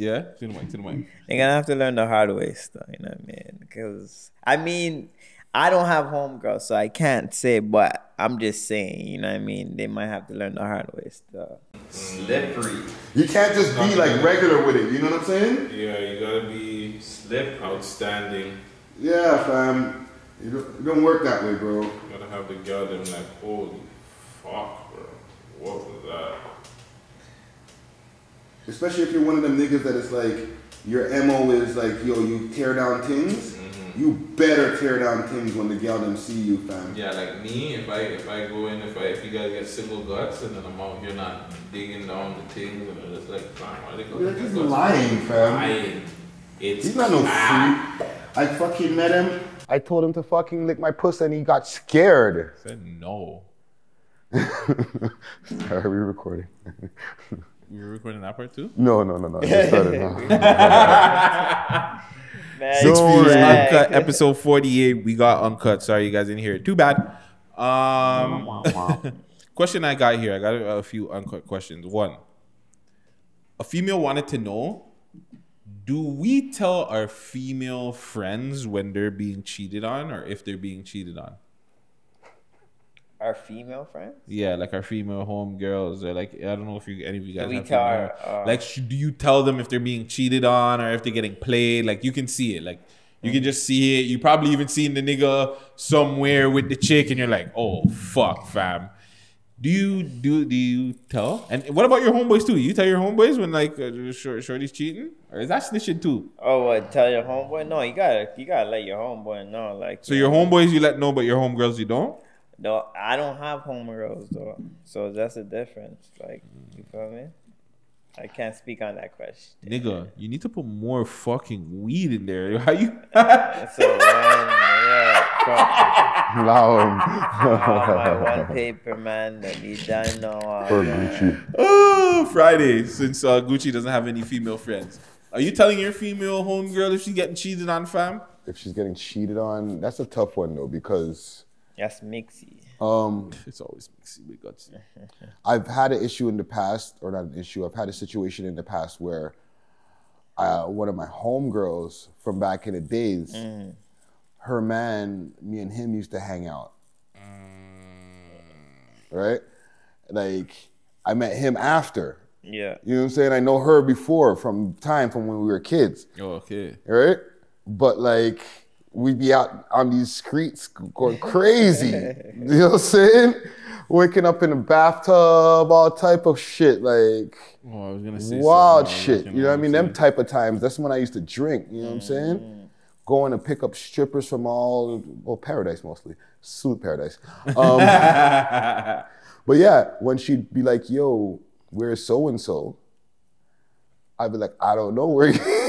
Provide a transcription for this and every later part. Yeah? To the mic. They're gonna have to learn the hard way stuff, you know what I mean? Because, I mean, I don't have homegirls, so I can't say, but I'm just saying, you know what I mean? They might have to learn the hard way stuff. Slippery. You can't just be like regular with it, you know what I'm saying? Yeah, you gotta be slip, outstanding. Yeah, fam. You don't work that way, bro. You gotta have the girl them like, holy fuck, bro. What was that? Especially if you're one of them niggas that is like, your MO is like, yo, you tear down things, mm-hmm. You better tear down things when the gal them see you, fam. Yeah, like me, if I go in, if you guys get single guts, and then I'm out here not digging down the things, and I'm just like, fam, why they go like he's lying, fam. Lying. He's not no freak. I fucking met him. I told him to fucking lick my pussy and he got scared. I said no. Are we recording? You were recording that part too? No. I just started now. Man, so, 6 Views Uncut, episode 48. We got uncut. Sorry, you guys didn't hear it. Too bad. Question I got here. I got a few uncut questions. One, a female wanted to know, do we tell our female friends when they're being cheated on or if they're being cheated on? Our female friends? Yeah, like our female homegirls, or like, I don't know if any of you guys have female, like, do you tell them if they're being cheated on or if they're getting played? Like, you can see it. Like, you can just see it. You probably even seen the nigga somewhere with the chick and you're like, oh, fuck, fam. Do you tell? And what about your homeboys too? You tell your homeboys when like shorty's cheating, or is that snitching too? Oh, what? Tell your homeboy? No, you gotta let your homeboy know. Like, so your homeboys you let know, but your homegirls you don't. No, I don't have homegirls though, so that's the difference. Like, you feel me? I can't speak on that question. Nigga, you need to put more fucking weed in there. How you? That's a yeah. My one paper man that you don't know. Oh, Friday, since Gucci doesn't have any female friends, are you telling your female homegirl if she's getting cheated on, fam? If she's getting cheated on, that's a tough one though, because. That's mixy. It's always mixy with Guttzy. I've had an issue in the past, or not an issue, I've had a situation in the past where one of my homegirls from back in the days, her man, me and him used to hang out. Right? Like, I met him after. Yeah. You know what I'm saying? I know her before from when we were kids. Oh, okay. Right? But like, we'd be out on these streets going crazy. You know what I'm saying? Waking up in the bathtub, all type of shit, like oh, I was gonna say wild shit. You know what I mean? Them type of times, that's when I used to drink, you know what I'm saying? Going to pick up strippers from all, well, Paradise mostly, Suit Paradise. But yeah, when she'd be like, yo, where's so-and-so? I'd be like, I don't know where he is.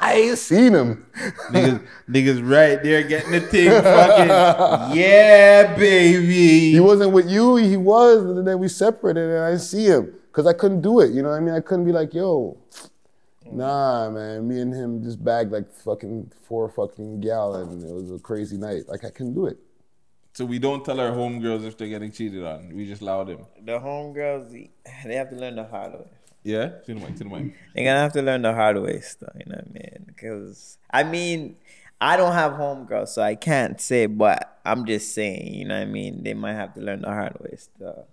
I ain't seen him. Niggas right there getting the thing fucking, yeah, baby. He wasn't with you, he was, and then we separated and I didn't see him. Cause I couldn't do it, you know what I mean? I couldn't be like, yo, nah, man, me and him just bagged like fucking 4 fucking gal and it was a crazy night. Like I couldn't do it. So we don't tell our homegirls if they're getting cheated on. We just allow them. The homegirls, they have to learn the hard way. Yeah, to the mic. They're gonna have to learn the hard way stuff, you know what I mean? Because, I mean, I don't have homegirls, so I can't say, but I'm just saying, you know what I mean? They might have to learn the hard way stuff.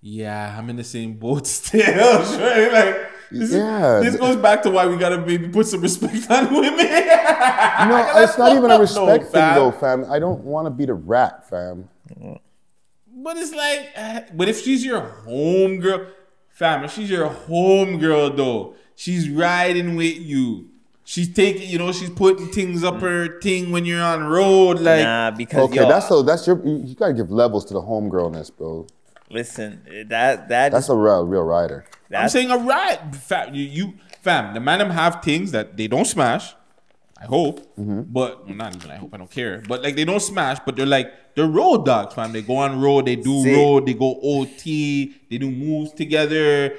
Yeah, I'm in the same boat still, right? Like, this goes back to why we gotta maybe put some respect on women. No, it's not even a respect thing though, fam. I don't wanna be the rat, fam. But it's like, but if she's your homegirl, fam, she's your homegirl though. She's riding with you. She's taking, you know, she's putting things up her thing when you're on road. Like, nah, because okay, yo, that's your. You gotta give levels to the homegirlness, bro. Listen, that's a real rider. I'm saying a ride, fam. Fam, the man them have things that they don't smash. I hope, but well, not even I hope, I don't care. But like they don't smash, but they're like, they're road dogs, fam. They go on road, they do road, they go OT, they do moves together.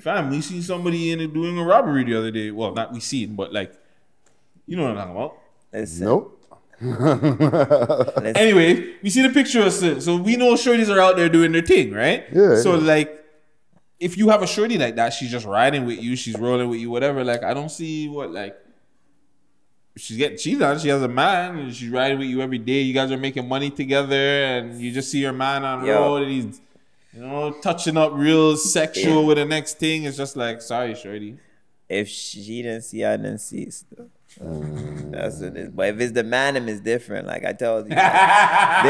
Fam, we seen somebody doing a robbery the other day. Well, not we seen, but like, you know what I'm talking about. Nope. Anyway, we see the picture of us, so we know shorties are out there doing their thing, right? Yeah. So like, if you have a shorty like that, she's just riding with you, she's rolling with you, whatever. Like, I don't see what, like, she's on, she has a man, and she's riding with you every day. You guys are making money together, and you just see your man on road, and he's, you know, touching up real sexual with the next thing. It's just like, sorry, shorty. If she didn't see, I didn't see still. That's what it is. But if it's the man, it's different. Like I told you, like,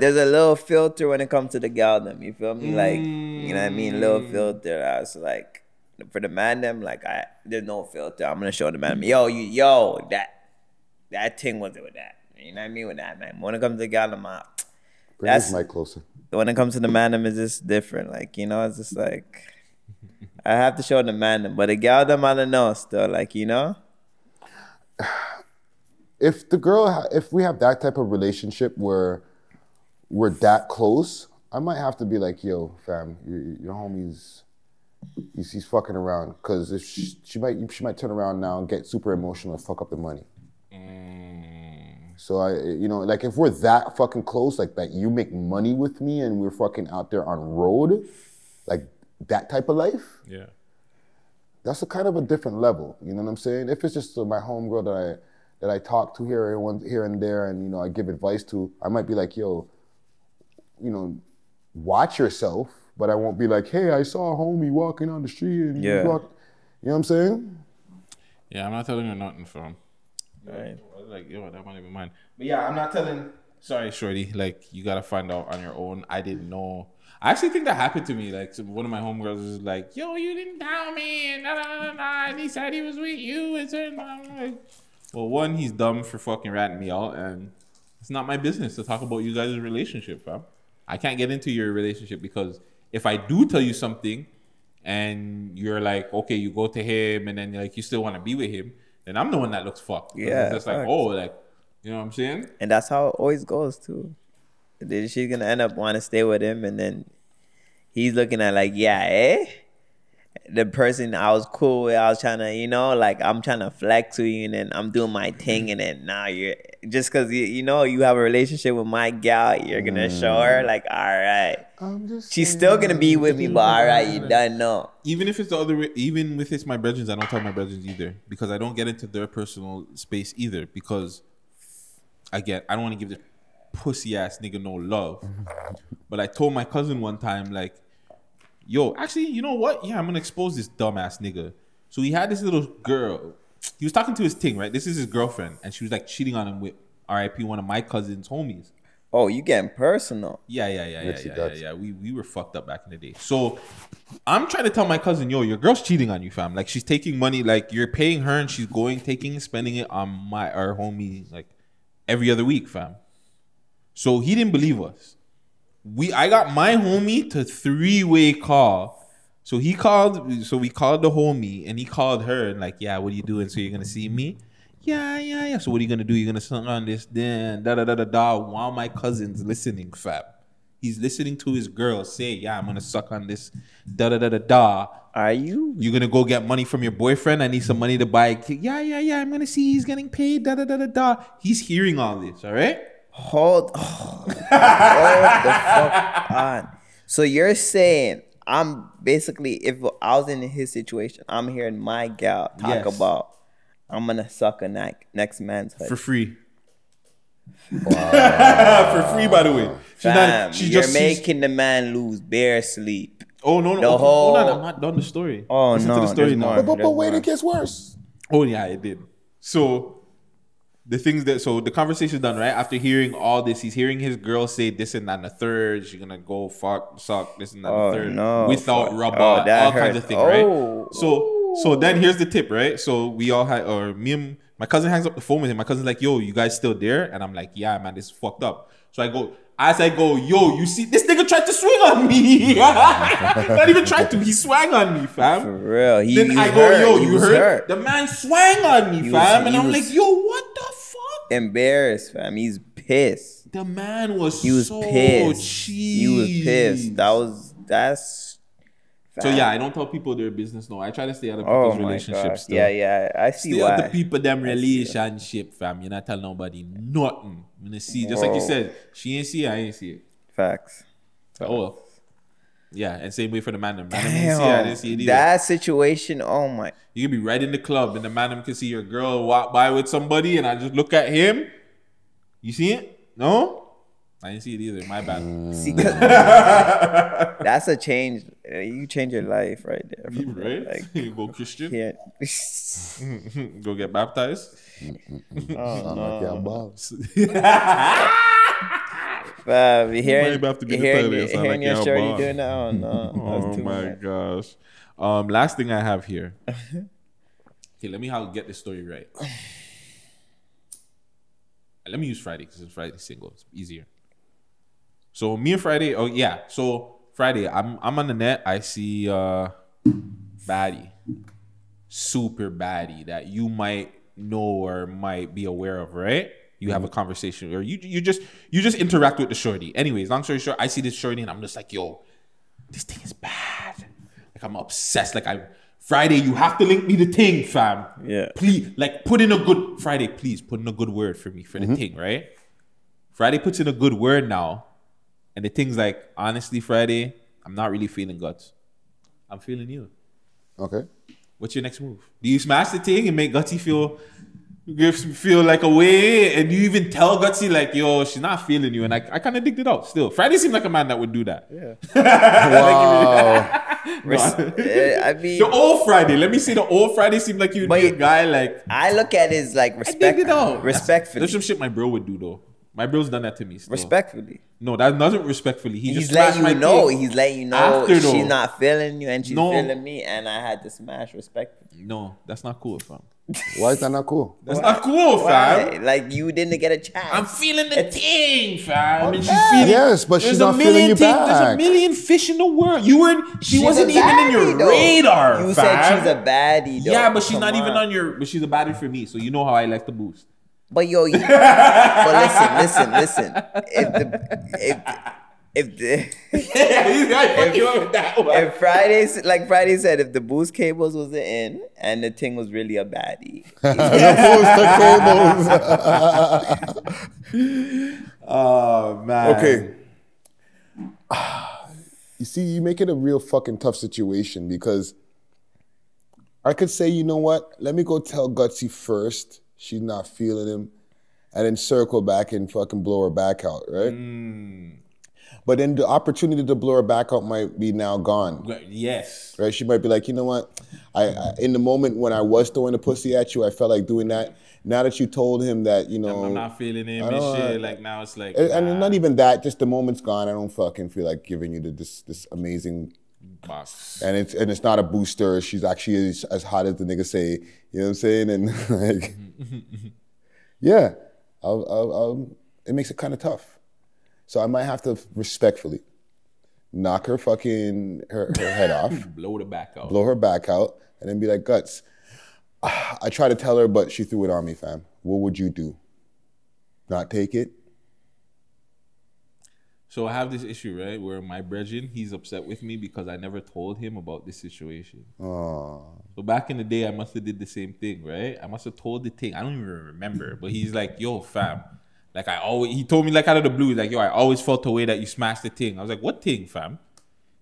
there's a little filter when it comes to the gal them. You feel me? Like, you know what I mean? Little filter. I was like, for the man them, like there's no filter. I'm gonna show the man, yo, that thing was it with that. You know what I mean? With that, man. When it comes to the gal them, that's my closer. When it comes to the man them, it's just different. Like, you know, it's just like I have to show the man them, but the gal them, I don't know still. Like, you know. If the girl, if we have that type of relationship where we're that close, I might have to be like, yo, fam, your homie's, he's fucking around. Because if she might turn around now and get super emotional and fuck up the money. So I, you know, like if we're that fucking close, like that you make money with me and we're fucking out there on road, like that type of life. Yeah. That's a kind of a different level, you know what I'm saying? If it's just my homegirl that I talk to here and there, and you know I give advice to, I might be like, yo, you know, watch yourself, but I won't be like, hey, I saw a homie walking on the street, and yeah, you know what I'm saying? Yeah, I'm not telling her nothing, fam. Right? Like, yo, that might be mine. But yeah, I'm not telling. Sorry, shorty. Like, you gotta find out on your own. I didn't know. I actually think that happened to me. Like, one of my homegirls was like, yo, you didn't tell me, and and he said he was with you. And I'm like, well, one, he's dumb for fucking ratting me out, and it's not my business to talk about you guys' relationship, fam. I can't get into your relationship, because if I do tell you something and you're like, okay, you go to him, and then like you still want to be with him, then I'm the one that looks fucked. Yeah, it's like, oh, like, you know what I'm saying? And that's how it always goes, too. Then she's gonna end up wanting to stay with him, and then he's looking at like, yeah, eh? The person I was cool with, I was trying to, you know, like I'm trying to flex with you, and then I'm doing my thing, and then now you're just, because you know you have a relationship with my gal, you're gonna show her like, all right, she's still gonna be with me, but all right, you done know. Even if it's the other way, even with it's my brethrens, I don't tell my brethrens either, because I don't get into their personal space either, because I don't want to give the pussy ass nigga no love. But I told my cousin one time, like, yo, actually, you know what? Yeah, I'm gonna expose this dumbass nigga. So he had this little girl. He was talking to his thing, right? This is his girlfriend, and she was like cheating on him with RIP one of my cousin's homies. Oh, you getting personal? Yeah. We were fucked up back in the day. So I'm trying to tell my cousin, yo, your girl's cheating on you, fam. Like, she's taking money, like you're paying her, and she's going spending it on our homie, like every other week, fam. So he didn't believe us. I got my homie to three-way call. So we called the homie, and he called her, and like, yeah, what are you doing? So you're gonna see me? Yeah. So what are you gonna do? You're gonna sing on this, then while my cousin's listening, fam. He's listening to his girl say, yeah, I'm gonna suck on this, Are you? You're gonna go get money from your boyfriend? I need some money to buy a kid. Yeah, I'm gonna see he's getting paid, He's hearing all this, all right? Hold the fuck on. So you're saying I'm basically, if I was in his situation, I'm hearing my gal talk about I'm gonna suck a next man's hood for free. Wow. For free, by the way. You're making the man lose bare sleep. Oh no, no, hold on, I'm not done the story. Oh no, the story now. But wait, it gets worse. Oh yeah, it did. So. So the conversation's done, right? After hearing all this, he's hearing his girl say this and that and the third. She's gonna go fuck, suck, this and that and the third. No. Without rubber, all kinds of things, right? So then here's the tip, right? So we all had, or me and my cousin hangs up the phone with him. My cousin's like, yo, you guys still there? And I'm like, yeah, man, this is fucked up. So I go, yo, you see, this nigga tried to swing on me. Not even tried to, he swang on me, fam. For real. Then I go, yo, you heard? The man swang on me, fam. And I'm like, yo, what the fuck? Embarrassed, fam. He's pissed. The man was so pissed. He was pissed. That's fam. So yeah, I don't tell people their business, no. I try to stay out of people's relationships. Still. Yeah. I see why. Stay out of people, them relationship, fam. You're not telling nobody nothing. I'm gonna see, just like you said, she ain't see it, I ain't see it. Facts. Oh well. Yeah, and same way for the man. Damn, that situation, oh my. You can be right in the club and the man can see your girl walk by with somebody and I just look at him. You see it? No? I didn't see it either. My bad. See, that's a change. You change your life right there. Right? Like, you go Christian. Yeah. Go get baptized. Oh, no. Hearing your shirt, you doing that? Oh, no. Oh, my gosh. Last thing I have here. Okay, let me get this story right. Let me use Friday because it's Friday single. It's easier. So me and Friday, oh, yeah. So Friday, I'm on the net. I see baddie. Super baddie that you might know or might be aware of, right? You have a conversation, or you just interact with the shorty. Anyways, long story short, I see this shorty and I'm just like, yo, this thing is bad. Like I'm obsessed. Like Friday, you have to link me the thing, fam. Yeah. Please, like put in a good Friday, please put in a good word for me for the thing, right? Friday puts in a good word now. And the thing's like, honestly, Friday, I'm not really feeling Guttz. I'm feeling you. Okay. What's your next move? Do you smash the thing and make Guttzy feel like a way, and you even tell Guttzy like, yo, she's not feeling you, and I kind of digged it out still. Friday seemed like a man that would do that. Yeah. Wow. No. I mean, the old Friday, let me say the old Friday seemed like you'd be a guy like, I look at it as like respect. I digged it out. Respectfully. There's some shit my bro would do though. My bro's done that to me still. Respectfully. No, that doesn't respectfully. He's just letting you know. He's letting you know she's not feeling you and she's feeling me, and I had to smash respectfully. No, that's not cool, fam. Why is that not cool? That's not cool, fam. Like you didn't get a chance. I'm feeling the thing, fam. And she's feeling, yes, but she's not feeling you back. There's a million fish in the world. She wasn't even in your radar. You said she's a baddie, though. Yeah, but she's not even on your. But she's a baddie for me, so you know how I like the boost. But yo, but listen. If Fridays, like Friday said, if the boost cables wasn't in and the thing was really a baddie. The boost cables. Oh man. Okay. You see, you make it a real fucking tough situation because I could say, you know what? Let me go tell Guttzy first. She's not feeling him, and then circle back and fucking blow her back out, right? Mm. But then the opportunity to blow her back out might be now gone. Yes. Right? She might be like, you know what? I in the moment when I was throwing the pussy at you, I felt like doing that. Now that you told him that, you know, I'm not feeling him and shit, like now it's like, and not even that, just the moment's gone. I don't fucking feel like giving you this amazing box. And it's not a booster. She's actually as hot as the nigga say. You know what I'm saying? And like, yeah, it makes it kind of tough. So I might have to respectfully knock her fucking her head off, blow her back out, and then be like, Guttz, I tried to tell her, but she threw it on me, fam. What would you do? Not take it? So I have this issue, right, where my brethren, he's upset with me because I never told him about this situation. Aww. So back in the day, I must have did the same thing, right? I must have told the thing. I don't even remember, but he's like, yo, fam. Like he told me like out of the blue, he's like, yo, I always felt the way that you smashed the thing. I was like, what thing, fam?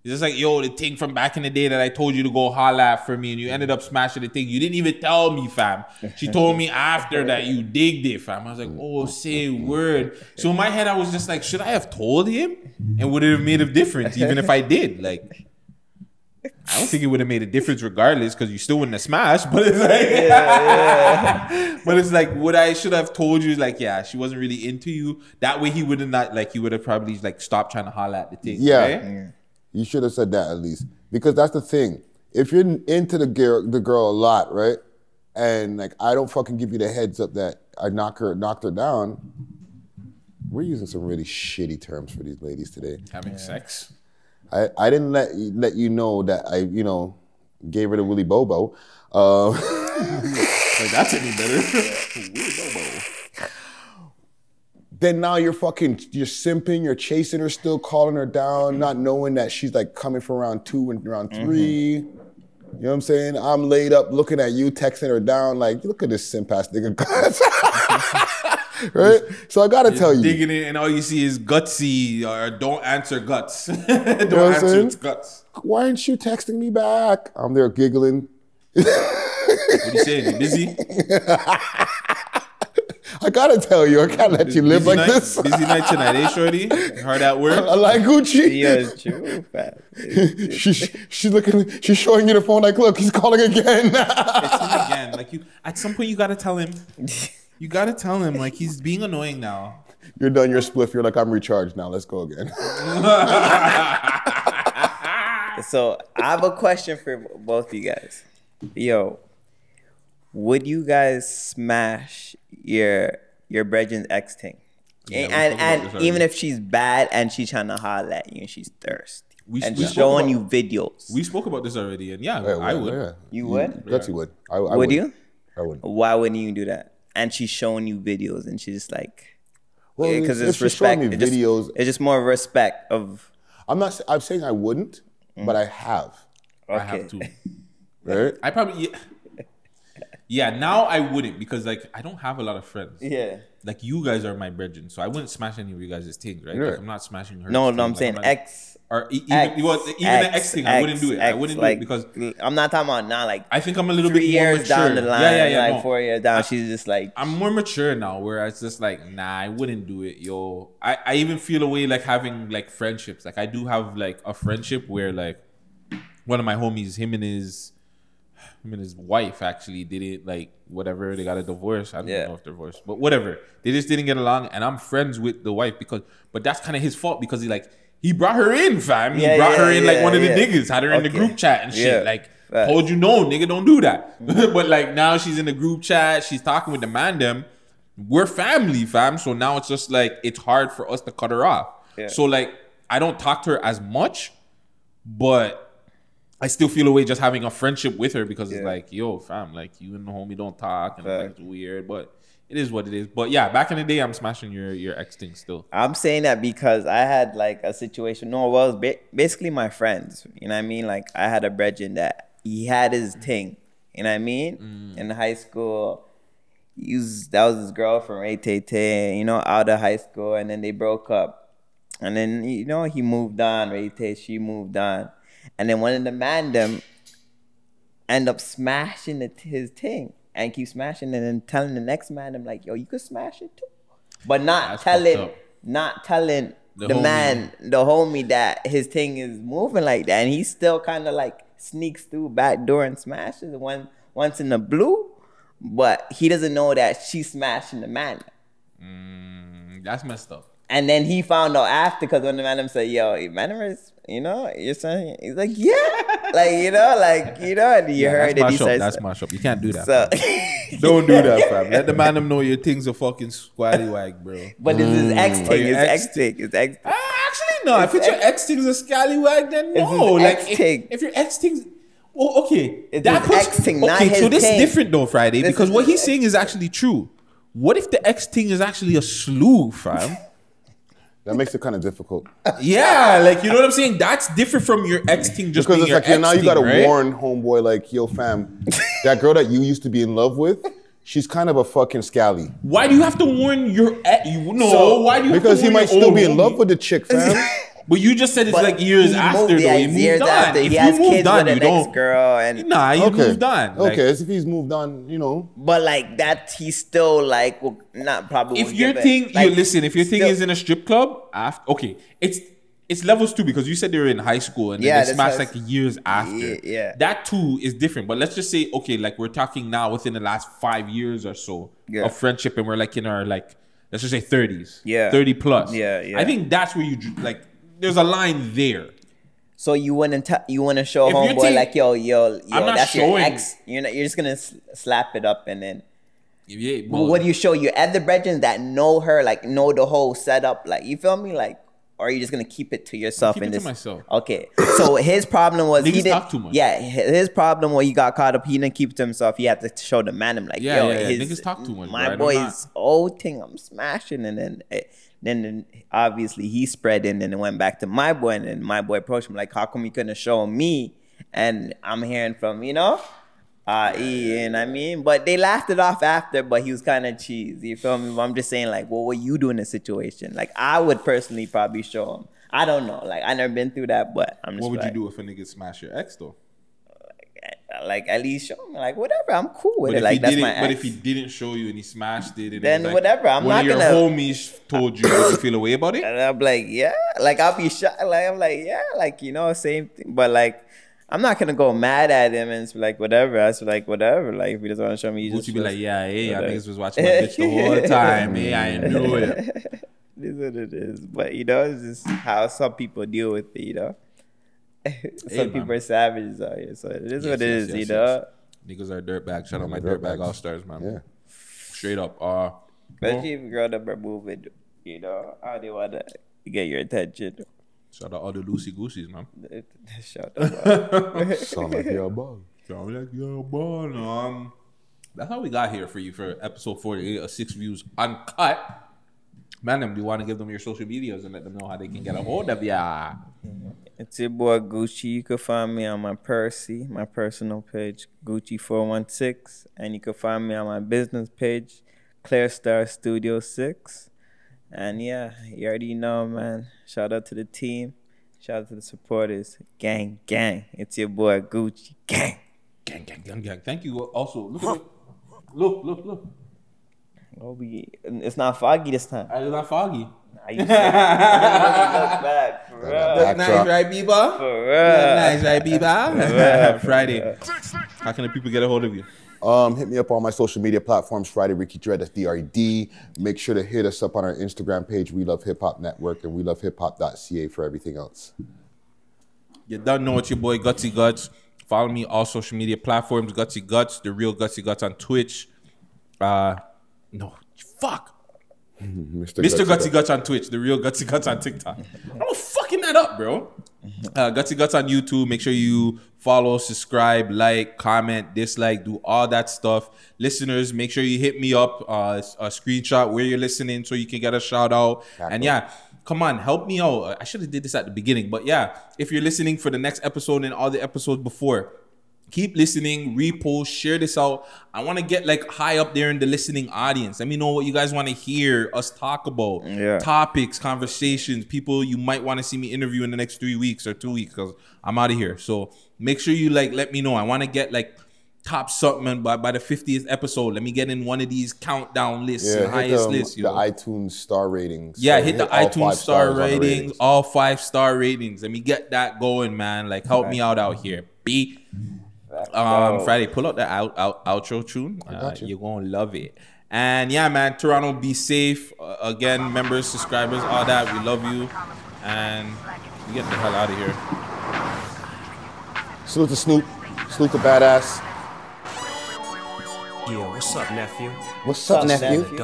He's just like, yo, the thing from back in the day that I told you to go holla at for me and you ended up smashing the thing. You didn't even tell me, fam. She told me after that you digged it, fam. I was like, oh, say word. So in my head, I was just like, should I have told him? And would it have made a difference even if I did? Like, I don't think it would have made a difference regardless because you still wouldn't have smashed. But it's like, but it's like, what I should have told you is like, yeah, she wasn't really into you. That way he would have not, like, he would have probably like stopped trying to holla at the thing. Yeah. Right? Yeah. You should have said that at least, because that's the thing. If you're into the girl a lot, right, and like I don't fucking give you the heads up that I knocked her down. We're using some really shitty terms for these ladies today. Having sex. I didn't let you know that I gave her the Willy Bobo. Like that's any better. Willy Bobo. Then now you're simping, you're chasing her, still calling her down, not knowing that she's like coming for round 2 and round 3. You know what I'm saying? I'm laid up looking at you, texting her down, like, look at this simp-ass nigga. Right? So I gotta tell you. Digging in and all you see is Guttzy or don't answer Guttz. Don't answer Guttz. Why aren't you texting me back? I'm there giggling. What you saying? You busy? I gotta tell you, I can't let you live like this. Busy night tonight, eh, shorty? Hard at work. I like Gucci. Yeah, true. She's looking. She's showing you the phone. Like, look, he's calling again. It's him again. Like you, at some point, you gotta tell him. You gotta tell him. Like he's being annoying now. You're done your spliff. You're like, I'm recharged now. Let's go again. So I have a question for both of you guys. Yo, would you guys smash your brethren's ex thing? Yeah, and even if she's bad and she's trying to holler at you and she's thirsty and she's showing you videos. We spoke about this already, and I would. Yeah. You would? Guttzy would. Would you? I would. Why wouldn't you do that? And she's showing you videos and she's just like, well, because it's respect. Me videos, it's just more respect of. I'm saying I wouldn't, but I have. Okay. I have to. Right? I probably. Yeah. Yeah, now I wouldn't because, like, I don't have a lot of friends. Yeah. Like, you guys are my brethren, so I wouldn't smash any of you guys' things, right? Sure. Like, I'm not smashing her. No, no, I'm saying ex. Or even the ex thing, I wouldn't do it. I wouldn't do it because... I'm not talking about now, like, I think I'm a little bit more mature. 3 years down the line, like, 4 years down, she's just like... I'm more mature now, where it's just like, nah, I wouldn't do it, yo. I even feel a way, like, having, like, friendships. Like, I do have, like, a friendship where, like, one of my homies, him and his wife actually didn't, like, whatever, they got a divorce. I don't know if they're divorced, but whatever. They just didn't get along, and I'm friends with the wife because, but that's kind of his fault because he brought her in, fam. Yeah, he brought her in like one of the niggas, had her in the group chat and shit. Like, told you, no, nigga, don't do that. But like now she's in the group chat, she's talking with the man them. We're family, fam. So now it's just like, it's hard for us to cut her off. Yeah. So like, I don't talk to her as much, but I still feel a way just having a friendship with her because it's like, yo, fam, like you and the homie don't talk and it's weird, but it is what it is. But yeah, back in the day, I'm smashing your ex thing still. I'm saying that because I had like a situation. No, well, it was basically my friends. You know what I mean? Like I had a brethren that he had his thing. You know what I mean? In high school, that was his girl from Ray Tay Tay, you know, out of high school, and then they broke up. And then, you know, he moved on, Ray Tay, she moved on. And then one of the man them end up smashing his thing and keep smashing it, and then telling the next man them like, yo, you could smash it too. But not telling the homie that his thing is moving like that. And he still kind of like sneaks through back door and smashes it once in the blue. But he doesn't know that she's smashing the man. That's messed up. And then he found out after because when the man said, yo, manners, you know, your son, he's like, yeah. like, you know, and you heard it. That's my shop. You can't do that. So, don't do that, fam. Let the man know your thing's a fucking squatty wag, bro. But it's his ex thing. It's ex thing. It's ex thing. Actually, no. If it's your ex thing's a scallywag, then no. Like, if your ex thing's. Oh, okay. So this is different, though, Friday, because what he's saying is actually true. What if the ex thing is actually a slew, fam? That makes it kind of difficult. Yeah, like, you know what I'm saying? That's different from your ex thing just because it's like, now you got to warn homeboy, like, yo, fam, that girl that you used to be in love with, she's kind of a fucking scally. Why do you have to warn your ex? No, why do you have to warn your old homie? Because he might still be in love with the chick, fam. But you just said it's like years after, though. He moved on. If you moved on, you don't. Nah, he moved on. Okay, as if he's moved on, you know. But like that, he's still like, well, not probably. If your thing, you listen. If your thing is in a strip club, okay, it's levels too, because you said they were in high school and then they smashed like years after. Yeah, that too is different. But let's just say, okay, like we're talking now within the last 5 years or so of friendship, and we're like in our like, let's just say 30s, 30 plus. Yeah. I think that's where you like. There's a line there. So you wouldn't show homeboy like, yo, that's your ex. You're just gonna slap it up and then. Yeah, well, what do you show your other brethren that know her, like know the whole setup, like you feel me, like, or are you just gonna keep it to yourself? Keep it to myself. Okay. So his problem was he didn't talk too much. Yeah, his problem when he got caught up, he didn't keep it to himself. He had to show the man him like, niggas talk too much. My boy's old thing, I'm smashing, and then. Then obviously he spread in and it went back to my boy, and then my boy approached him like, how come you couldn't show me? And I'm hearing from, you know, E, and I mean, but they laughed it off after, but he was kind of cheesy, you feel me? But I'm just saying, like, what would you do in this situation? Like, I would personally probably show him. I don't know. Like, I never been through that, but I'm just what would like, you do if a nigga smash your ex, though? Like, at least show me, like, whatever, I'm cool with it. Like, that's my ex. But if he didn't show you and he smashed it, and then like, whatever, I'm not gonna. When your homies told you how you feel away about it, and I'm like, yeah, like, I'll be shocked. Like, I'm like, yeah, like, you know, same thing, but like, I'm not gonna go mad at him and be like, whatever. I was like, whatever. Like, if he doesn't want to show me, you just be like, yeah, hey, I niggas was watching my bitch the whole time. Hey, I knew it. This is what it is, but you know, it's just how some people deal with it, you know. Some people are savages out here, so it is what it is, you know. Niggas are dirtbag. Shout out my dirtbag all stars, man. Yeah, straight up. Especially if girl that are moving, you know, how they wanna get your attention. Shout out all the loosey gooseys, man. Shout out. Sound like you're a ball. Sound like you're a ball. That's how we got here for you for episode 48 of 6ix Views Uncut. Man, do you want to give them your social medias and let them know how they can get a hold of ya? It's your boy Gucci. You can find me on my Percy, my personal page, Gucci 416. And you can find me on my business page, Claire Star Studio 6. And yeah, you already know, man. Shout out to the team. Shout out to the supporters. Gang, gang. It's your boy Gucci. Gang. Gang, gang, gang, gang. Thank you also. Look at it. Look, look, look. It's not foggy this time. It's not foggy. I used to look back. For real. That's nice, right, Beba? For real. That's nice, right, Beba? Friday. How can the people get a hold of you? Hit me up on my social media platforms, Friday Ricky Dred, that's DRD. Make sure to hit us up on our Instagram page, We Love Hip Hop Network, and welovehiphop.ca for everything else. You don't know what your boy Guttzy Guttz. Follow me all social media platforms, Guttzy Guttz, the real Guttzy Guttz on Twitch. No, fuck. Mr. Guttzy Guttz on Twitch, the real Guttzy Guttz on TikTok. I'm fucking that up, bro. Guttzy Guttz on YouTube. Make sure you follow, subscribe, like, comment, dislike, do all that stuff. Listeners, make sure you hit me up, a screenshot where you're listening so you can get a shout out. Exactly. And yeah, come on, help me out. I should have did this at the beginning, but yeah, if you're listening for the next episode and all the episodes before, keep listening, repost, share this out. I want to get like high up there in the listening audience. Let me know what you guys want to hear us talk about. Yeah. Topics, conversations, people you might want to see me interview in the next 3 weeks or 2 weeks because I'm out of here. So make sure you like let me know. I want to get like top something by the 50th episode. Let me get in one of these countdown lists, and highest lists. You know? The iTunes star ratings. Yeah, hit the iTunes star ratings, all 5-star ratings. Let me get that going, man. Like help me out here. Be... Friday, pull out the outro tune. You're gonna love it. And yeah, man, Toronto, be safe. Again, members, subscribers, all that. We love you. And we get the hell out of here. Salute to Snoop. Salute to Badass. Yo, what's up, nephew? What's up, nephew?